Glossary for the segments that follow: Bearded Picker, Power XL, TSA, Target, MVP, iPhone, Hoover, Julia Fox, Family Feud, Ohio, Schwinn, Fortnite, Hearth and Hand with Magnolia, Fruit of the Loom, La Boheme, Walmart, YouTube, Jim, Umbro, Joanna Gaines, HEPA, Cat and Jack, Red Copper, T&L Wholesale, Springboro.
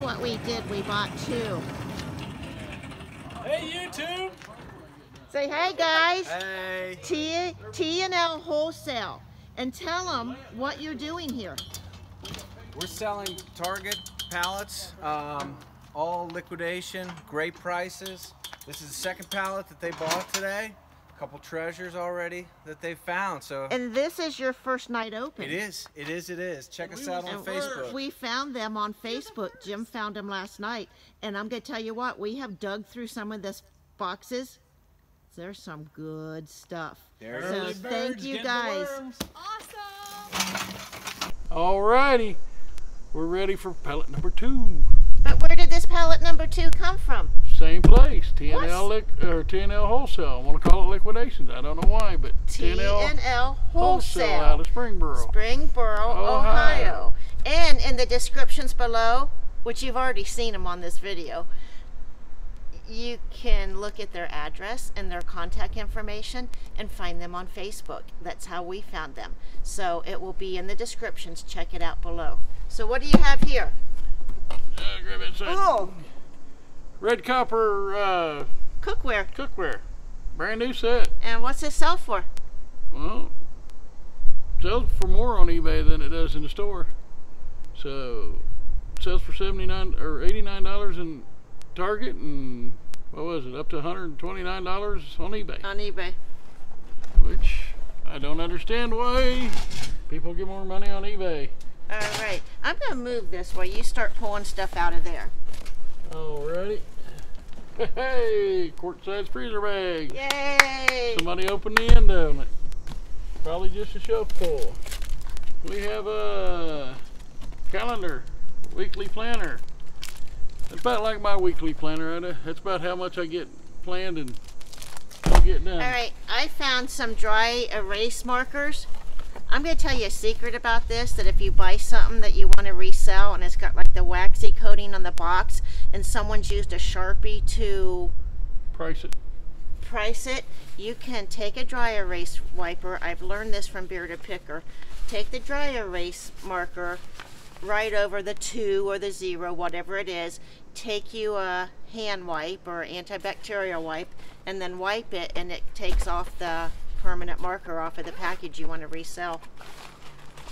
What we did, we bought two. Hey YouTube! Say hey guys! Hey! T&L Wholesale, and tell them what you're doing here. We're selling Target pallets, all liquidation, great prices. This is the second pallet that they bought today. A couple treasures already that they found. So. And this is your first night open. It is. It is. It is. Check us out on Facebook. We found them on Facebook. Jim found them last night. And I'm going to tell you what, we have dug through some of this boxes. There's some good stuff. So thank you guys. Awesome. All righty. We're ready for pallet number two. But where did this pallet number two come from? Same place, T&L Wholesale. I want to call it liquidations. I don't know why, but T&L Wholesale out of Springboro. Springboro, Ohio. And in the descriptions below, which you've already seen them on this video, you can look at their address and their contact information and find them on Facebook. That's how we found them. So it will be in the descriptions. Check it out below. So what do you have here? Grab it inside. Oh. Red Copper cookware. Cookware. Brand new set. And what's it sell for? Well, it sells for more on eBay than it does in the store. So it sells for $89 in Target, and what was it, up to $129 on eBay. On eBay. Which I don't understand why people get more money on eBay. All right, I'm gonna move this while you start pulling stuff out of there. All righty. Hey, quart-sized freezer bag. Yay! Somebody opened the end on it. Probably just a shelf pull. We have a calendar, weekly planner. It's about like my weekly planner. That's about how much I get planned and don't get done. All right, I found some dry erase markers. I'm going to tell you a secret about this, that if you buy something that you want to resell and it's got like the waxy coating on the box and someone's used a Sharpie to price it, you can take a dry erase wiper. I've learned this from Bearded Picker. Take the dry erase marker right over the 2 or the 0, whatever it is. Take you a hand wipe or antibacterial wipe and then wipe it, and it takes off the permanent marker off of the package you want to resell.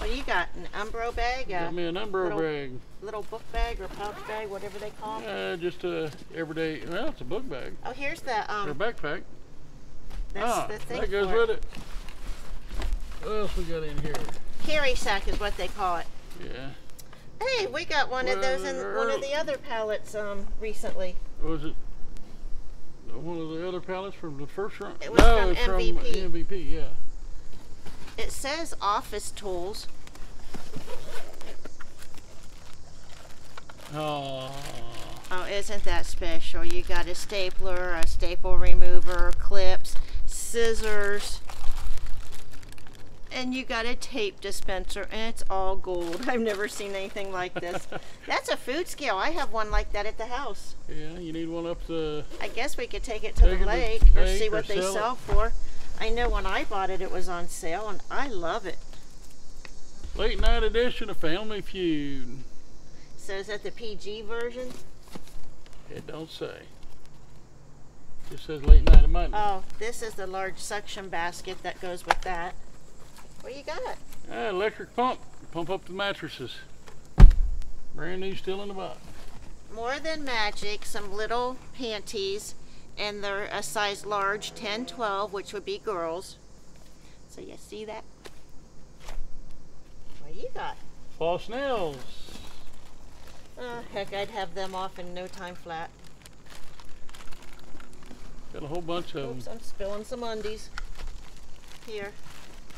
Well, you got an Umbro bag. Give me an Umbro bag. Little book bag or pouch bag, whatever they call it. Just a everyday. Well, it's a book bag. Oh, here's the their backpack. That's the thing that goes with it. What else we got in here? Carry sack is what they call it. Yeah. Hey, we got one of those in one of the other pallets recently. Was it? One of the other pallets from the first round? It was from MVP. From MVP, yeah. It says office tools. Oh. Oh, isn't that special? You got a stapler, a staple remover, clips, scissors, and you got a tape dispenser, and it's all gold. I've never seen anything like this. That's a food scale. I have one like that at the house. Yeah, you need one up the... I guess we could take it to the lake or see what they sell for. I know when I bought it, it was on sale, and I love it. Late night edition of Family Feud. So is that the PG version? It don't say. It says late night of Monday. Oh, this is the large suction basket that goes with that. What you got? Electric pump. Pump up the mattresses. Brand new, still in the box. More Than Magic, some little panties, and they're a size large, 10-12, which would be girls. So you see that? What you got? False nails. Oh, heck, I'd have them off in no time flat. Got a whole bunch of them. Oops, I'm spilling some undies. Here.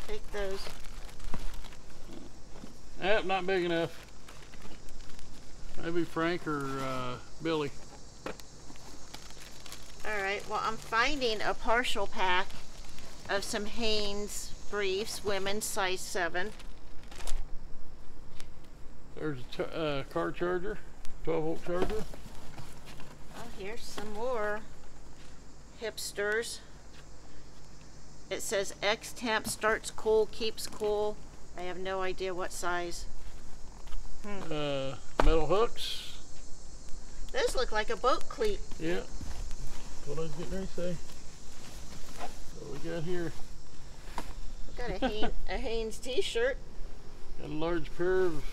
Take those. Yep, not big enough. Maybe Frank or Billy. All right, well, I'm finding a partial pack of some Hanes briefs, women's size 7. There's a car charger, 12-volt charger. Oh, here's some more hipsters. It says X Temp, starts cool, keeps cool. I have no idea what size. Metal hooks. Those look like a boat cleat. Yeah. What I was getting ready to say. What we got here? We got a Hanes t-shirt. Got a large pair of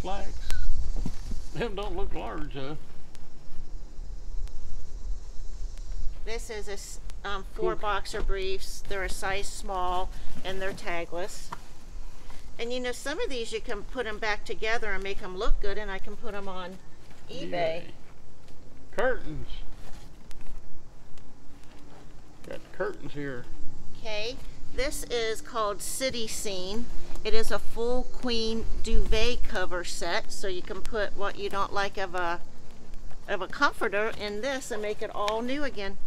slacks. Them don't look large, huh? This is a four boxer briefs. They're a size small and they're tagless. And you know, some of these you can put them back together and make them look good, and I can put them on eBay. Curtains. Got curtains here. Okay, this is called City Scene. It is a full queen duvet cover set, so you can put what you don't like of a comforter in this and make it all new again.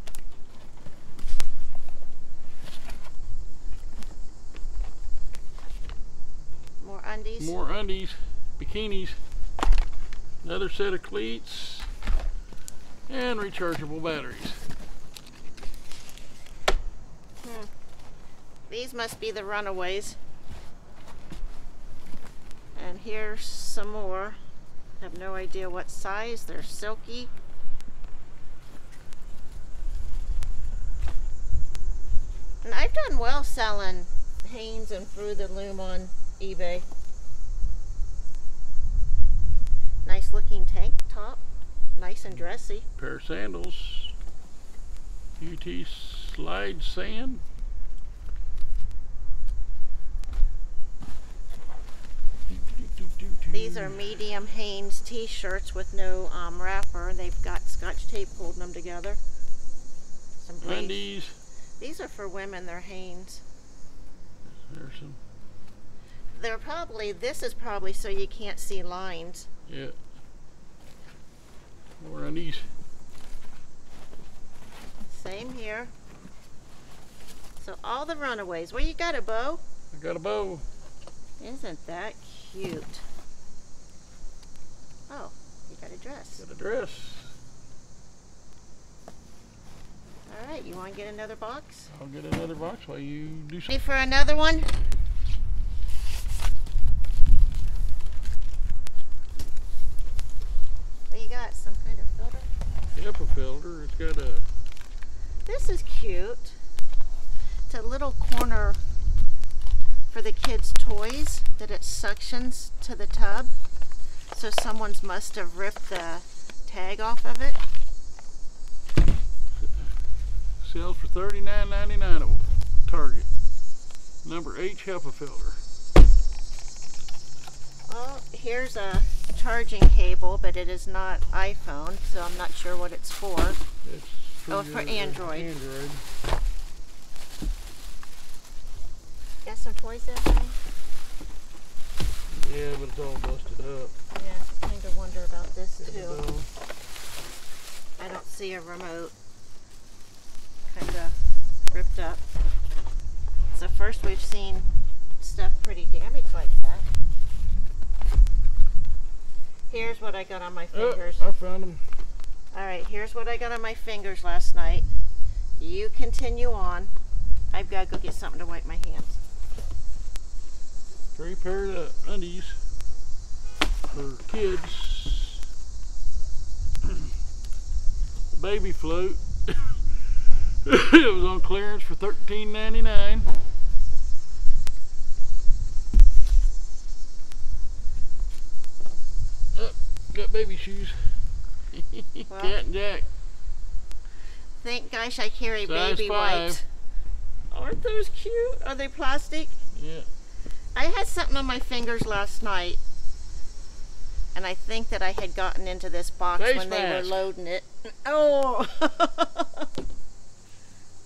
More undies. More undies, bikinis, another set of cleats, and rechargeable batteries. These must be the runaways. And here's some more. I have no idea what size. They're silky. And I've done well selling Hanes and Fruit of the Loom on eBay. Nice looking tank top. Nice and dressy. Pair of sandals. UT Slide Sand. These are medium Hanes t-shirts with no wrapper. They've got scotch tape holding them together. Some undies. These are for women. They're Hanes. There's some. They're probably, this is probably so you can't see lines. Yeah. More undies. Same here. So all the runaways. Well, you got a bow? I got a bow. Isn't that cute? Oh, you got a dress. Got a dress. All right, you want to get another box? I'll get another box while you do something. Ready for another one? What you got? Some kind of filter? Yep, a filter. It's got a... This is cute. It's a little corner for the kids' toys that it suctions to the tub. So someone's must have ripped the tag off of it. Sells for $39.99 at Target. Number H HEPA filter. Well, here's a charging cable, but it is not iPhone, so I'm not sure what it's for. It's for, oh, for Android. Android. Got some toys there, honey? Yeah, but it's all busted up. Yeah, I kind of wonder about this too. I don't see a remote. Kind of ripped up. It's the first we've seen stuff pretty damaged like that. Here's what I got on my fingers. Oh, I found them. Alright, here's what I got on my fingers last night. You continue on. I've got to go get something to wipe my hands. Three pair of undies for kids. The baby float. It was on clearance for $13.99. Oh, got baby shoes. Well, Cat and Jack. Thank gosh I carry size baby wipes. Aren't those cute? Are they plastic? Yeah. I had something on my fingers last night, and I think that I had gotten into this box when they were loading it. Oh!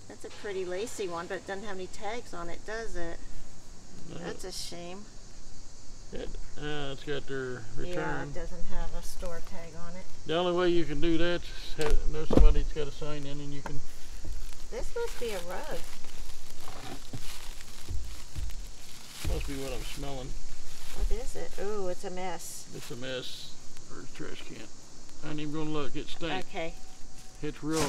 That's a pretty lacy one, but it doesn't have any tags on it, does it? No. That's a shame. It's got their return. Yeah, it doesn't have a store tag on it. The only way you can do that is have, know somebody's got a sign in, and you can... This must be a rug. Must be what I'm smelling. What is it? Ooh, it's a mess. It's a mess. Or a trash can. I ain't even gonna look. It stinks. Okay. It's real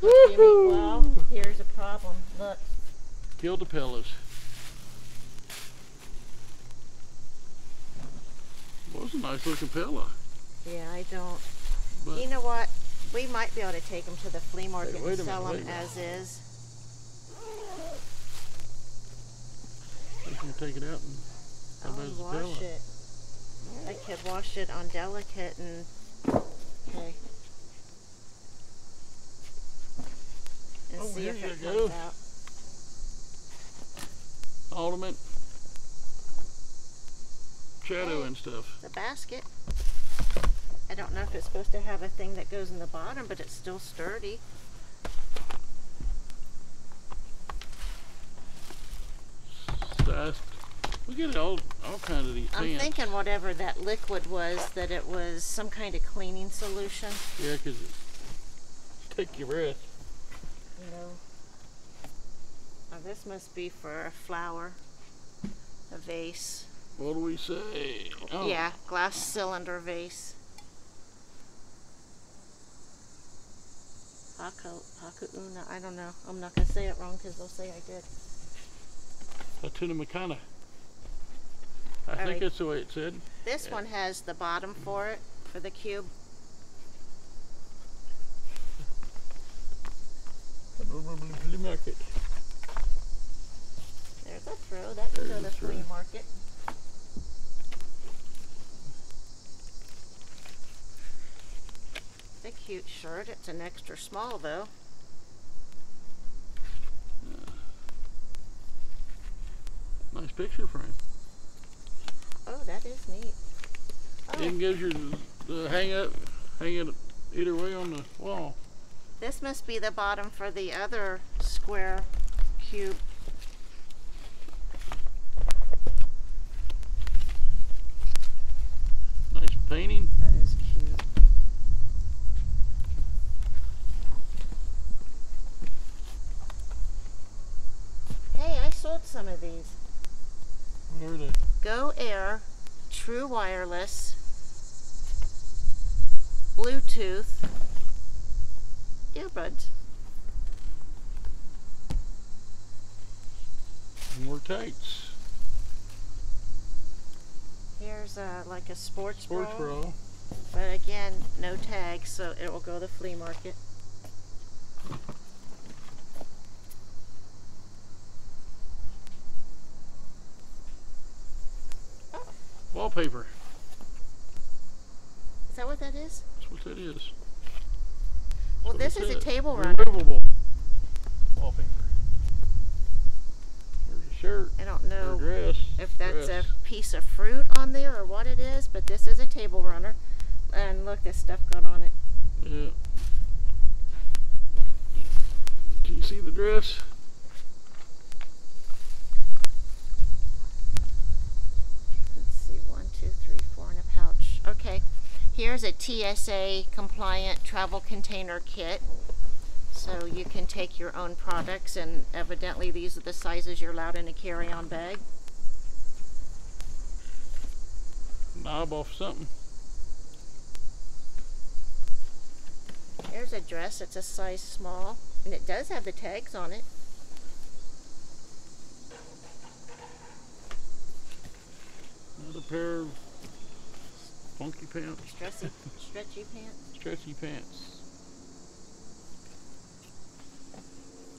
Look, Jimmy, well, here's a problem. Look. Kill the pillows. Well, it's a nice looking pillow. Yeah, I don't. But you know what? We might be able to take them to the flea market and sell them as is. You can take it out and wash it. I could wash it on delicate and and see if it comes out. Ornament, shadow and stuff. The basket. I don't know if it's supposed to have a thing that goes in the bottom, but it's still sturdy. We get all kinds of these pans. I'm thinking whatever that liquid was, that it was some kind of cleaning solution. Yeah, because take your breath. You know. Now this must be for a flower, a vase. What do we say? Oh. Yeah, glass cylinder vase. Hakuuna, I don't know. I'm not going to say it wrong because they'll say I did. Atunamacana. I think that's the way it said. This one has the bottom for it, for the cube. Flea market. There's a throw. That can go to the flea market. It's a cute shirt. It's an extra small though. Nice picture frame. Oh, that is neat. Oh. Even gives your hang it either way on the wall. This must be the bottom for the other square cube. Nice painting. That is cute. Hey, I sold some of these. Where are they? Go Air, True Wireless, Bluetooth, earbuds. More tights. Here's a, like a sports bra. But again, no tags, so it will go to the flea market. Wallpaper. Is that what that is? That's what that is. That's well, this is a table runner. Removable wallpaper. There's a shirt. I don't know if that's a piece of fruit on there or what it is, but this is a table runner. And look, this stuff got on it. Yeah. Can you see the dress? Okay, here's a TSA compliant travel container kit, so you can take your own products, and evidently these are the sizes you're allowed in a carry-on bag. Knob off something. There's a dress that's a size small, and it does have the tags on it. Another pair of funky pants. Stretchy pants. Stretchy pants.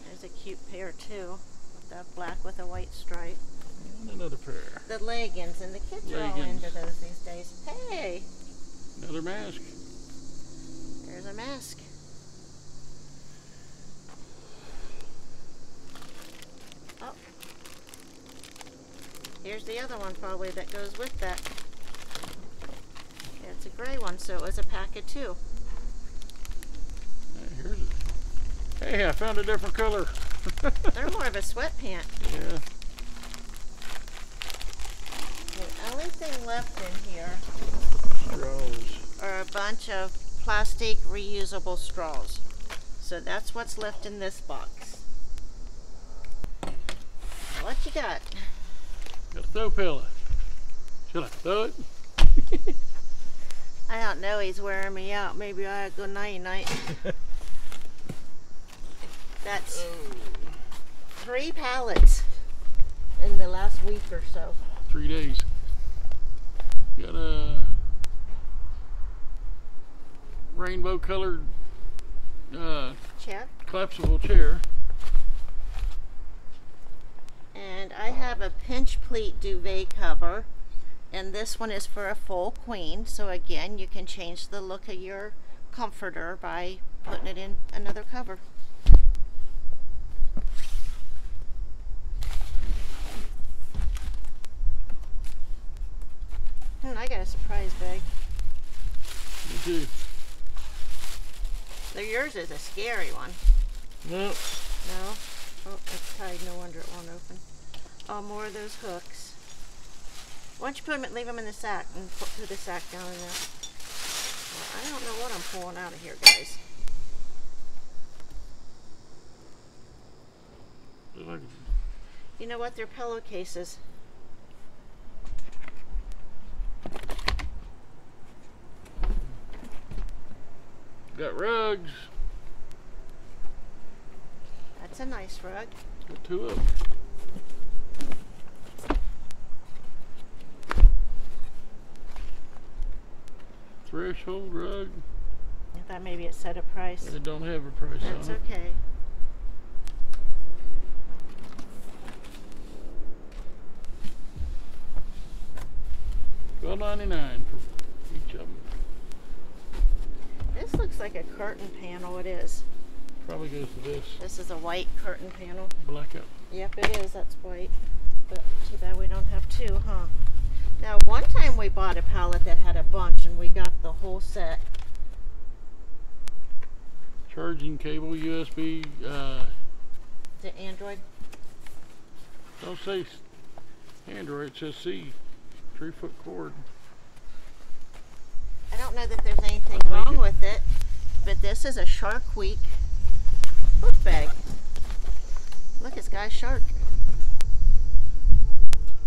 There's a cute pair too. The black with a white stripe. And another pair. The leggings, and the kids are all into those these days. Hey! Another mask. There's a mask. Oh. Here's the other one probably that goes with that. It's a gray one, so it was a packet too. Here's it. Hey, I found a different color. They're more of a sweatpant. Yeah. The only thing left in here are a bunch of plastic reusable straws. So that's what's left in this box. What you got? Got a throw pillow. Should I throw it? I don't know, he's wearing me out. Maybe I go nighty night. That's 3 pallets in the last week or so. 3 days. Got a rainbow colored chair, collapsible chair. And I have a pinch pleat duvet cover, and this one is for a full queen. So again, you can change the look of your comforter by putting it in another cover. And I got a surprise bag. You do. So yours is a scary one. Nope. No? Oh, it's tied. No wonder it won't open. Oh, more of those hooks. Why don't you put them and leave them in the sack and put the sack down in there. Well, I don't know what I'm pulling out of here, guys. You know what? They're pillowcases. Got rugs. That's a nice rug. Got 2 of them. Threshold rug. I thought maybe it said a price. It don't have a price on it. That's okay. $12.99 for each of them. This looks like a curtain panel. It is. Probably goes to this. This is a white curtain panel. Blackout. Yep, it is. That's white. But too bad we don't have 2, huh? Now, one time we bought a pallet that had a bunch, and we got the whole set. Charging cable, USB. Is it Android? Don't say Android. It says C. 3-foot cord. I don't know that there's anything wrong with it, but this is a Shark Week book bag. Look, it's got a shark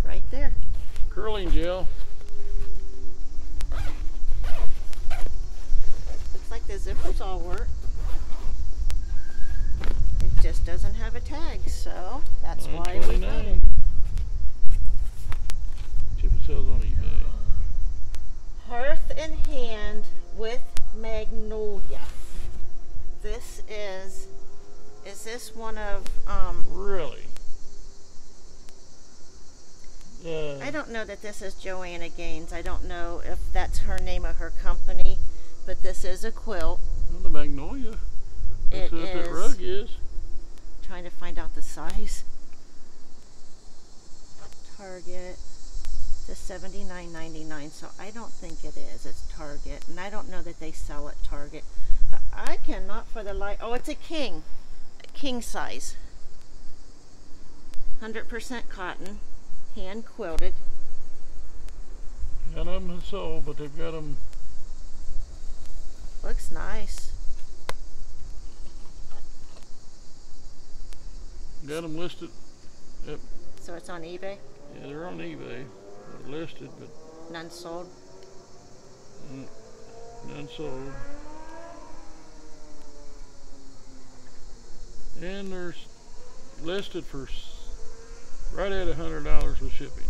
right there. Curling gel. Looks like the zippers all work. It just doesn't have a tag, so that's why we got it. Chip and sales on eBay. Hearth and Hand with Magnolia. This is this one of, really? I don't know that this is Joanna Gaines. I don't know if that's her name of her company, but this is a quilt. Well, the Magnolia. That's what that rug is. I'm trying to find out the size. Target. The $79.99, so I don't think it is. It's Target, and I don't know that they sell at Target. I cannot for the life. Oh, it's a king size. 100% cotton, hand quilted. None of them have sold, but they've got them. Looks nice. Got them listed. Yep. So it's on eBay. Yeah, they're on eBay. Listed, but none sold. None sold. And they're listed for right at $100 with shipping.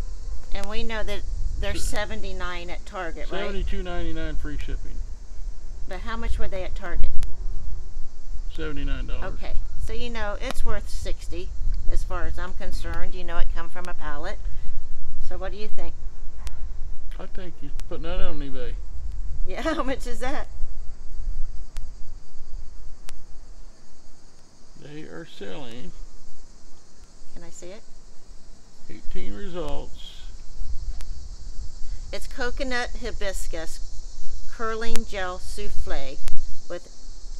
And we know that they're $79 at Target, right? $72.99 free shipping. But how much were they at Target? $79. Okay, so you know it's worth $60 as far as I'm concerned. You know it come from a pallet. So what do you think? I think you're putting that on eBay. Yeah, how much is that? They are selling. Can I see it? 18 results. It's coconut hibiscus curling gel souffle with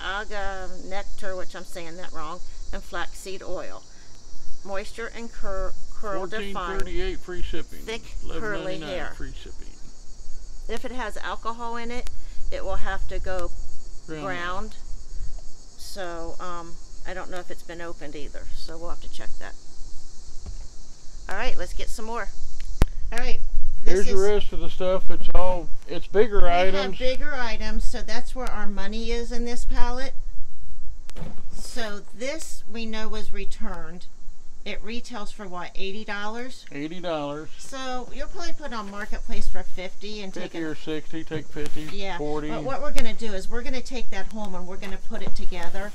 agave nectar, which I'm saying that wrong, and flaxseed oil. Moisture and curl defined. $14.38 free shipping. Thick curly hair. Free shipping. If it has alcohol in it, it will have to go ground. So I don't know if it's been opened either. So we'll have to check that. All right, let's get some more. All right. Here's the rest of the stuff. It's all bigger items. We have bigger items, so that's where our money is in this pallet. So this we know was returned. It retails for what, $80? $80. So you'll probably put it on Marketplace for $50 and take 50 or 60, take 50, yeah, 40. But what we're going to do is we're going to take that home and we're going to put it together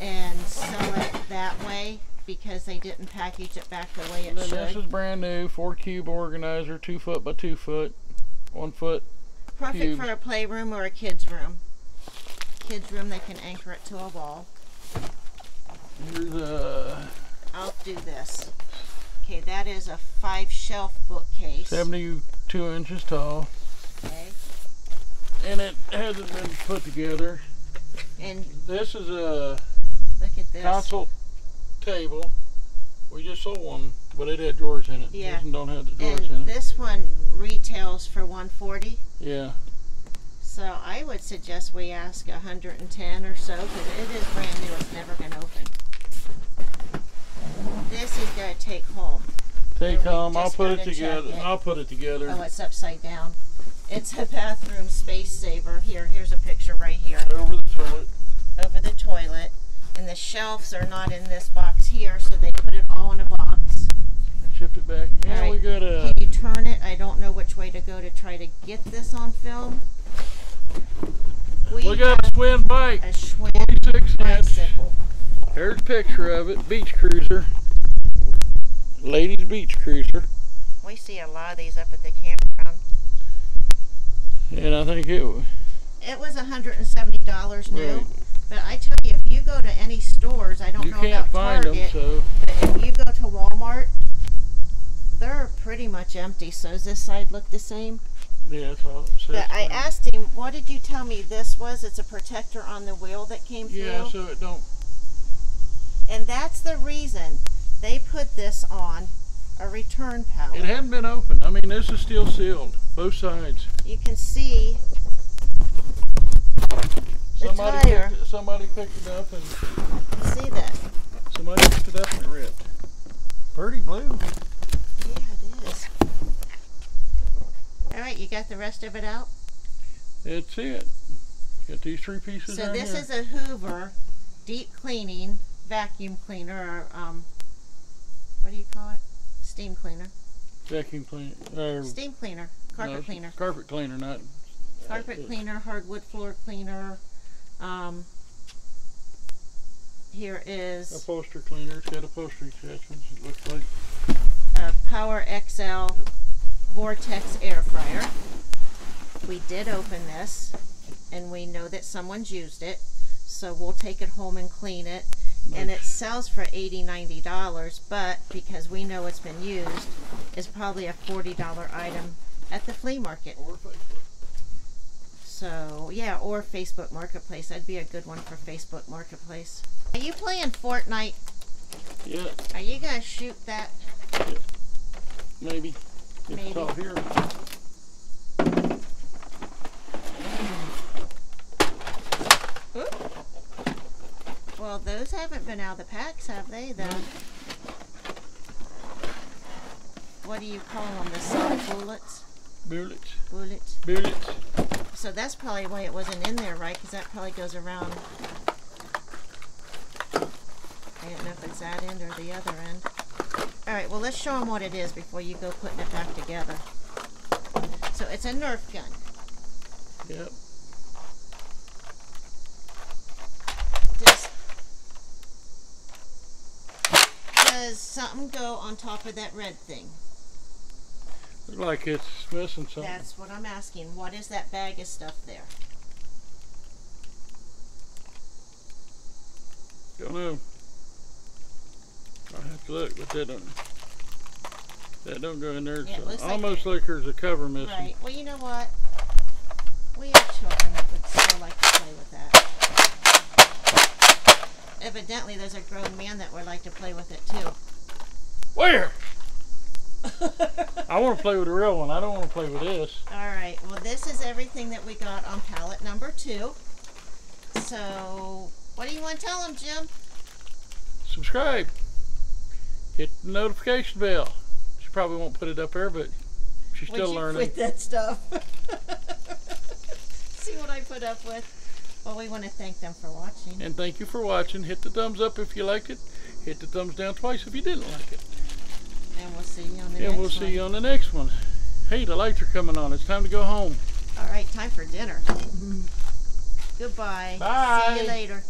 and sell it that way, because they didn't package it back the way it should. This is brand new, 4-cube organizer, 2 foot by 2 foot, 1 foot. Perfect cubes. For a playroom or a kid's room. Kids room, they can anchor it to a wall. Here's a... I'll do this. Okay, that is a 5-shelf bookcase. 72 inches tall. Okay. And it hasn't been put together. And this is a... Look at this. Console table. We just sold one, but it had drawers in it. Yeah. This one don't have the drawers in it. This one retails for $140. Yeah. So I would suggest we ask $110 or so, because it is brand new. It's never been opened. This is going to take home. Take home. I'll put it together. I'll put it together. Oh, it's upside down. It's a bathroom space saver. Here, here's a picture right here. Over the toilet. Over the toilet. And the shelves are not in this box here, so they put it all in a box. Shift it back. And right. We got a... Can you turn it? I don't know which way to go to try to get this on film. We got a Schwinn bike. A Schwinn 46 bicycle. Here's a picture of it. Beach cruiser. Ladies beach cruiser. We see a lot of these up at the campground. And I think it was $170 new. Right. But I tell you, if you go to any stores, I don't know about Target, you can't find them, so. But if you go to Walmart, they're pretty much empty. So does this side look the same? Yeah, that's all. But I asked him, what did you tell me this was? It's a protector on the wheel that came through? Yeah, so it don't. And that's the reason they put this on a return pallet. It hadn't been opened. I mean, this is still sealed, both sides. You can see the tire. Somebody picked it up and... See that? Somebody picked it up and it ripped. Pretty blue. Yeah, it is. All right, you got the rest of it out? That's it. Got these 3 pieces in. So this is a Hoover deep cleaning vacuum cleaner, or what do you call it? Steam cleaner. Vacuum cleaner. Steam cleaner. Carpet cleaner. Carpet cleaner, not... Carpet cleaner, hardwood floor cleaner. Here is... Upholstery cleaner. It's got upholstery attachments, it looks like. A Power XL Vortex Air Fryer. We did open this, and we know that someone's used it, so we'll take it home and clean it. Nice. And it sells for $80, $90, but because we know it's been used, it's probably a $40 item at the flea market. Or Facebook. So, yeah, or Facebook Marketplace. That'd be a good one for Facebook Marketplace. Are you playing Fortnite? Yeah. Are you going to shoot that? Yeah. Maybe. Maybe. It's all here. Oops. Well, those haven't been out of the packs, have they? The, what do you call them? The soft bullets? Bullets. Bullets. Bullets. So that's probably why it wasn't in there, right? Because that probably goes around. I don't know if it's that end or the other end. All right, well, let's show them what it is before you go putting it back together. So it's a Nerf gun. Yep. Just, does something go on top of that red thing? Looks like it's missing something. That's what I'm asking. What is that bag of stuff there? Don't know. I'll have to look, but that don't go in there. Yeah, so almost like there's a cover missing. Right. Well, you know what? We have children that would still like to play with that. Evidently, there's a grown man that would like to play with it, too. Where? I want to play with a real one. I don't want to play with this. All right. Well, this is everything that we got on pallet number 2. So, what do you want to tell them, Jim? Subscribe. Hit the notification bell. She probably won't put it up there, but she's still learning. With that stuff. See what I put up with. Well, we want to thank them for watching. And thank you for watching. Hit the thumbs up if you liked it. Hit the thumbs down twice if you didn't like it. And we'll see you on the next one. And we'll see you on the next one. Hey, the lights are coming on. It's time to go home. All right, time for dinner. Goodbye. Bye. See you later.